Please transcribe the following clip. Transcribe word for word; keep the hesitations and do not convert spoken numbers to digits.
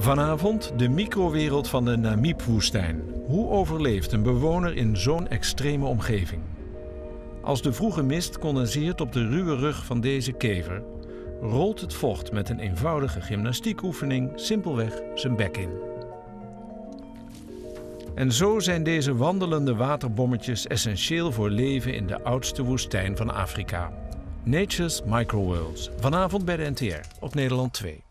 Vanavond de microwereld van de Namibwoestijn. Hoe overleeft een bewoner in zo'n extreme omgeving? Als de vroege mist condenseert op de ruwe rug van deze kever, rolt het vocht met een eenvoudige gymnastiekoefening simpelweg zijn bek in. En zo zijn deze wandelende waterbommetjes essentieel voor leven in de oudste woestijn van Afrika. Nature's Microworlds, vanavond bij de N T R op Nederland twee.